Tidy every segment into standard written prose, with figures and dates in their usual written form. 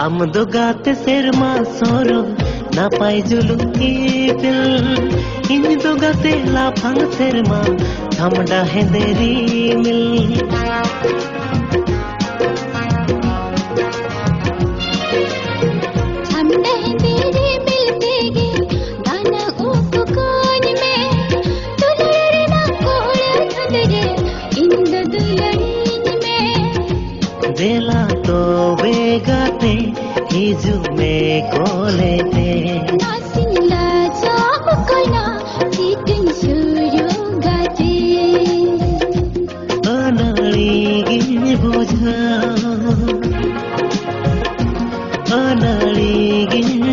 आमदो गाते सेरमा सोरो नापाई जुलुकी दिल इन दो गाते लाफांग सेरमा थमड़ा है देरी मिल थमड़ा है देरी मिल देगी दाना ओको कोन में तुलरे ना कोले धनरे इन दो दुलरीन में देला तो गाते हिजू में खोले थे नासिला जाप कोना चिकन शुरू गाते अनाली बुझा अनाली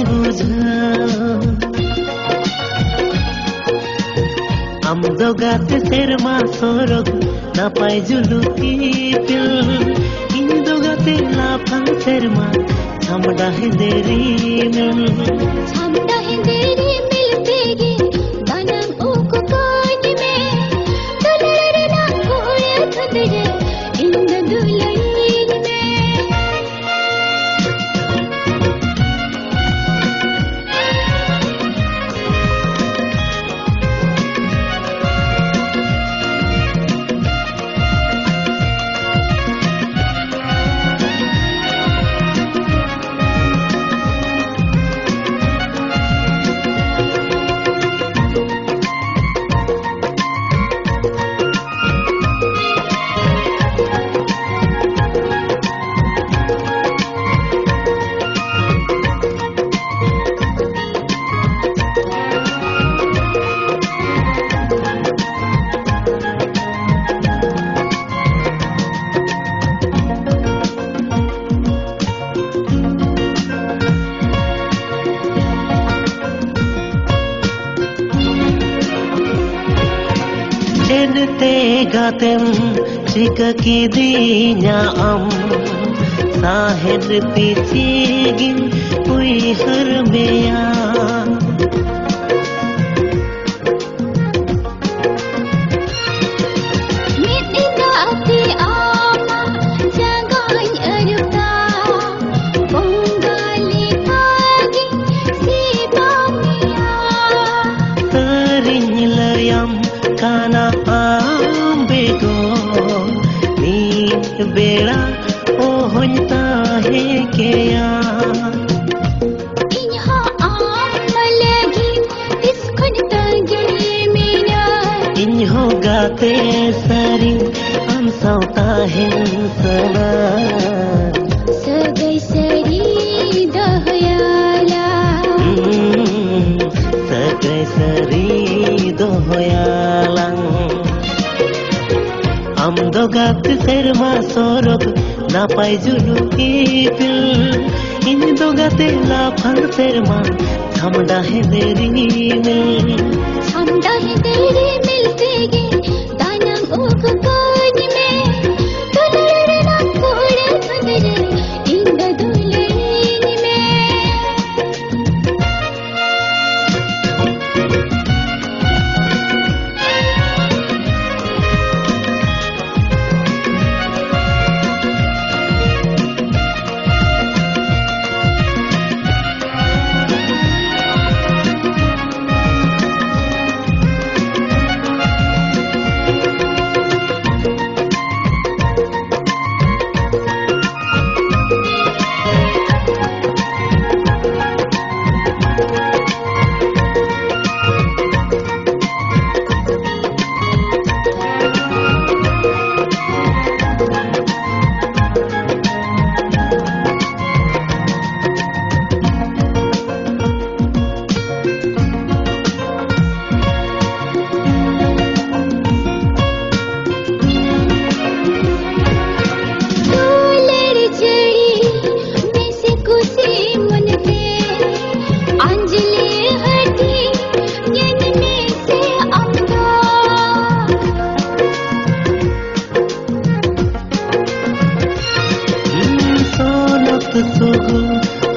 बुझा हम दो गाते सेरमा सोरग ना पाए जुलूकी पिल तेला पंचर मां छमड़ा है देरी मिल देगी दाना ओको कोन में दुलरे ना कोले धुदरे इंद दुलरीन तेम चिक की दीना अम साहेब पीछे गिन हुई हर बेया बेड़ा ओहनता है के या इन्हा आमलेगी इसखन तंगी मीना इन्हो गाते सारी हम सौता है सना सगै सारी दोहयाला सगै सारी दोहयाला हम दो गाते सेरमा सोरग ना पाई जुलूकी पिल इन दो गाते लाफंग सेरमा थमड़ा है देरी मिल थमड़ा है देरी मिल देगी दाना ओको कोन में दुलरे ना कोले धनरे इंद दुलरीन में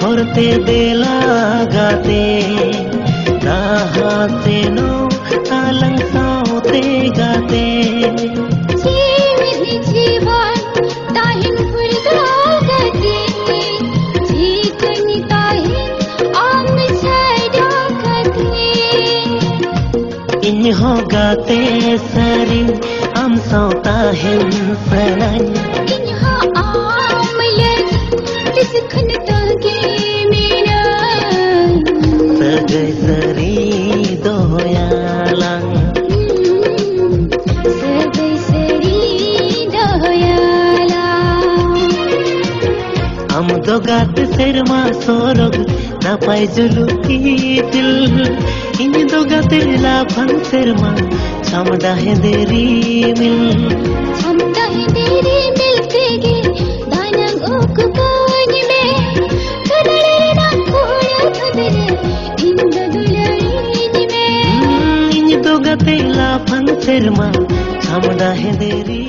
होरते बेला गाते नाहाते नो तालंग साउते गाते जीवन ताहिन फुल गाते हो गाते सरी हम सौता है सरी दोयाला हम तो गात शर्मा सोरग ना पाए जुलूकी दिल इन दो गाते लाभन शर्मा छमदा है देरी मिल छमदा है देरी मिल तेगे दानंग ओकुपान में कदरे ना कोड़ा कदरे इन दो दुलाइन में इन दो गाते लाभन शर्मा छमदा है देरी।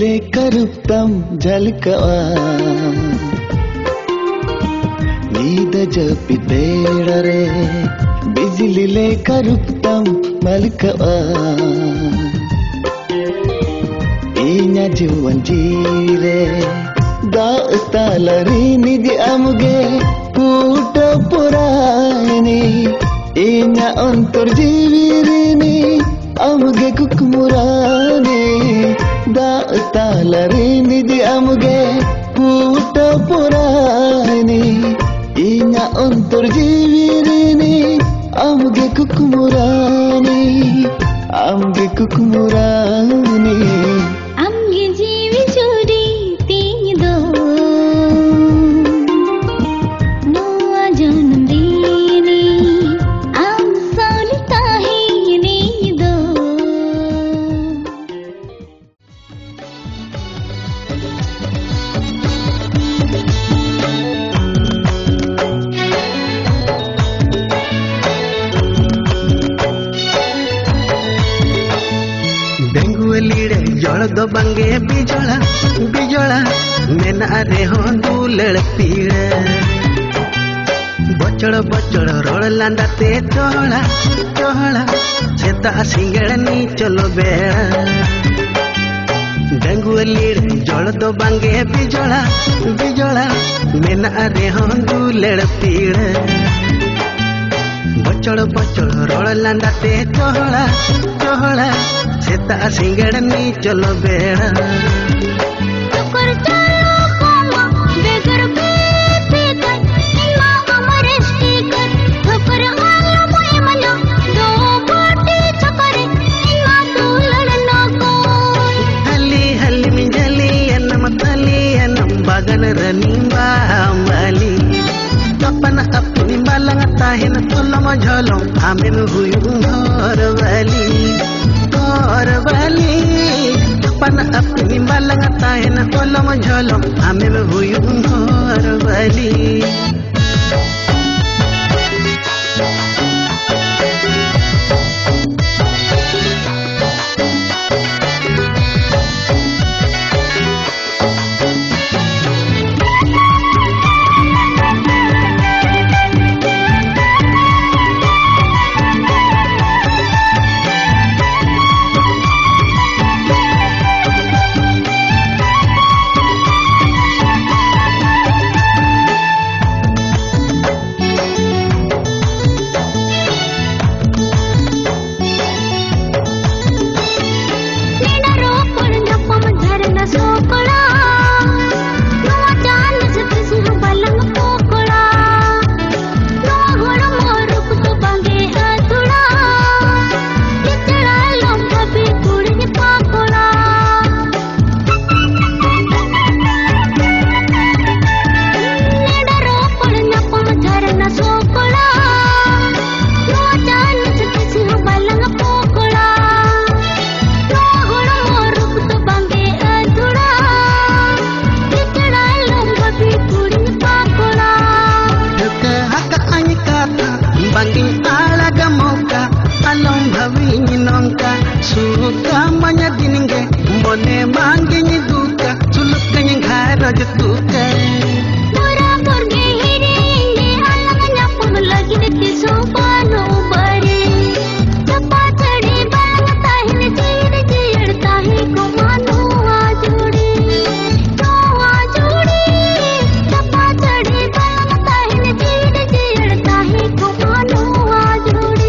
लेकर तम झलकवा नींद जपते रे बिजली लेकर तम मलकवा इना जीवन जीरे दास्ता लरी निज अमगे कूट पुरानी इना अंतर जीवीरिनी अमगे कुकमुरानी दास्ता लरी निज अमगे कूट पुरानी इना अंतर जीवीरिनी अमगे कुकमुरानी अमगे कुकमुरानी अमगे जीव चोरी तीन दो नोआ जन्म दीनी आम सोलता ही नहीं दो। बेंगुलीड़े जड़ दो बंगे बिजोड़ा बिजोड़ा मेना रे हो दूलड़ पीड़ा बचड़ बचड़ रोड़ लांदा ते चोड़ा चोड़ा छेता सिंगड़ नी चलो बेड़ा बेंगुलीड़े जड़ दो बंगे बिजोड़ा बिजोड़ा मेना रे हो दूलड़ पीड़ा बचड़ बचड़ रोड़ लांदा ते चोड़ा चोड़ा सेता सिंगड़ नी चलो बेड़ा हली हली मिंजली एनम तली एनम बगन रनिंबा माली तपन अपनी बालंग ताहिन तोलम झोलम आमिन हुई उमर वाली वाली अपन अपनी मलंगता है न कोलम झोलम हमें हुई उमर वाली duka manya dininge mbone mangi ni duka tuluk ganyi ghara duka pura porge hirenge alagna pun lagi dekhi sopano pare chapa chade bata hin jeed jeedta hai ko manu a jodi chapa chade bata hin jeed jeedta hai ko manu a jodi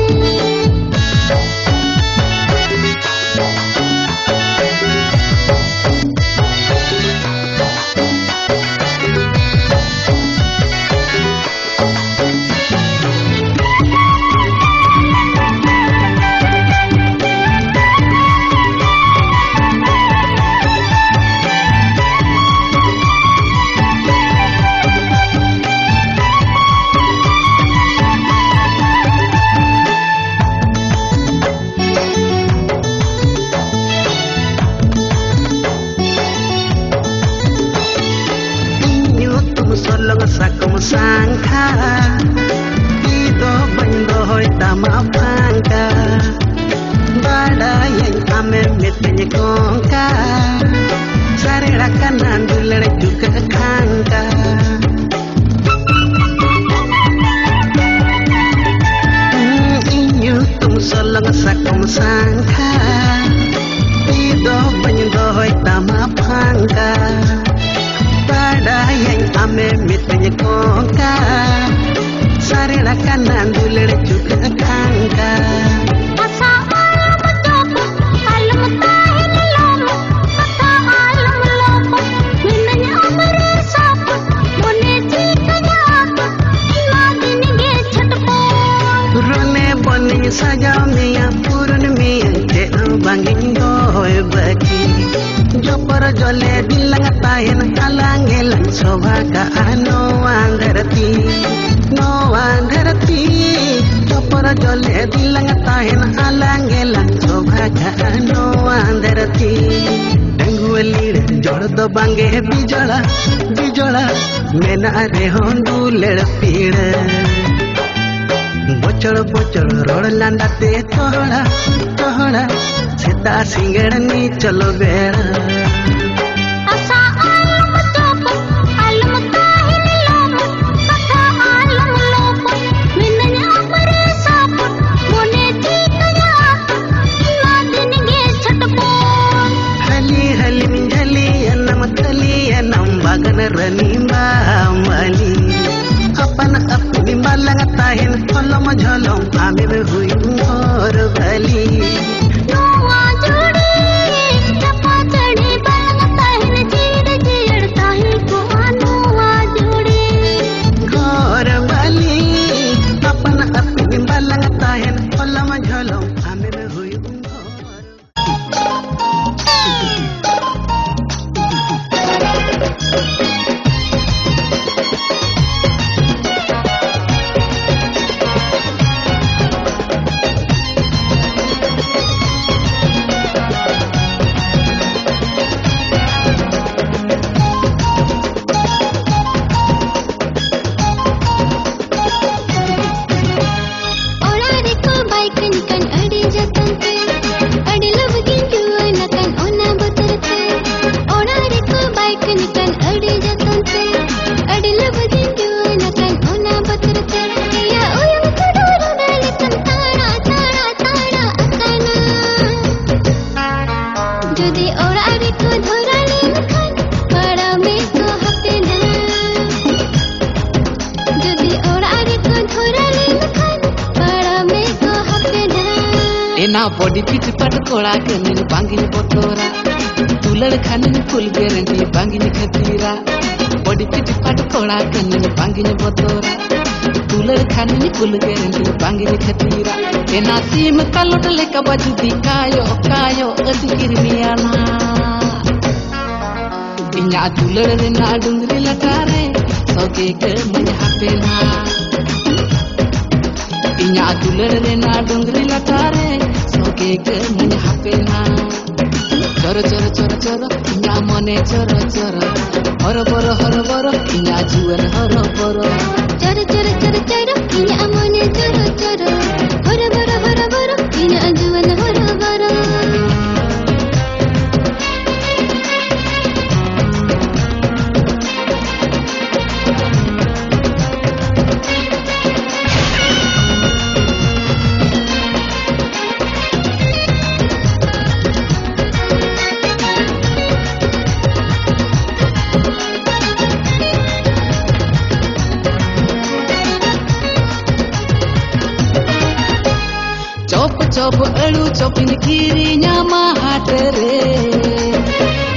Chop elu chopin kirinya mahatere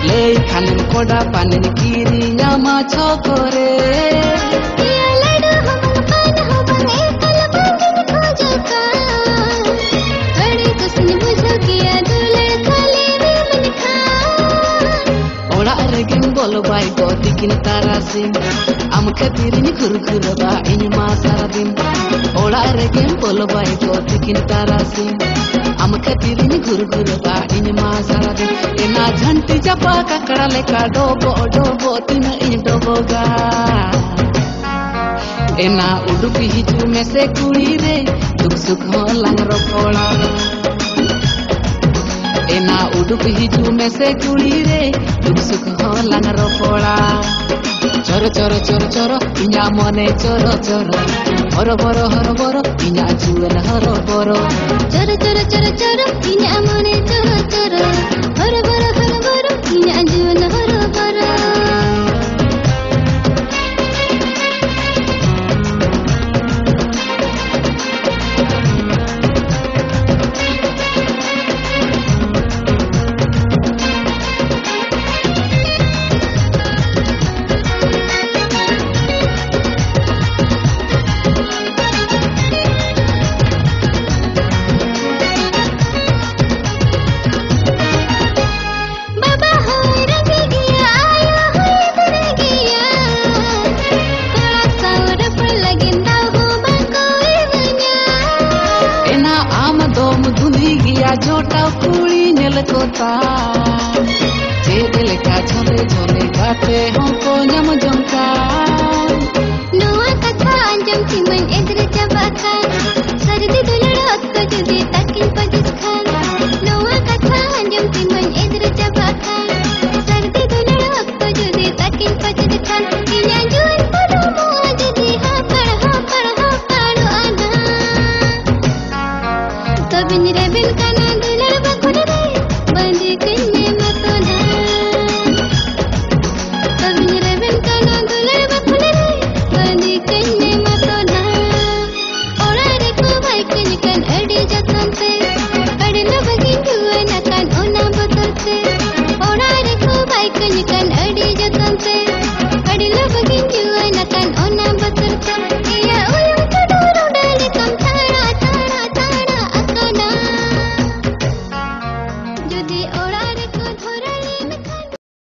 Lei kanen koda panen kirinya ma chokore Ye ladu hamal pan hamal ekal bandin khoje ka Bade kusn bujho kiya dule khale re man kha Ola regin bol bai go dikin tarasim am khatirin khurkhur ba in ma saradim ओला रेगेम बोलो भाई को तिकिन तारासी आम कतिरिनी गुरगुर बाइन मासारा दे ये ना झंटी जपा का कड़ा लेका डोबो तीन इन डोबोगा ये ना उडुपी हिजू में से कुड़ी रे दुख सुख हो लंगरो पोड़ा ये ना उडुपी हिजू में से कुड़ी रे दुख सुख हो लंगरो पोड़ा चोरो चोरो चोरो चोरो इन्हा मने चोरो चोरो हरो बोरो इन्हा जुएल हरो बोरो चोरो चोरो चोरो चोरो इन्हा मने चोरो चोरो हरो बोरो इन्हा जुएल हरो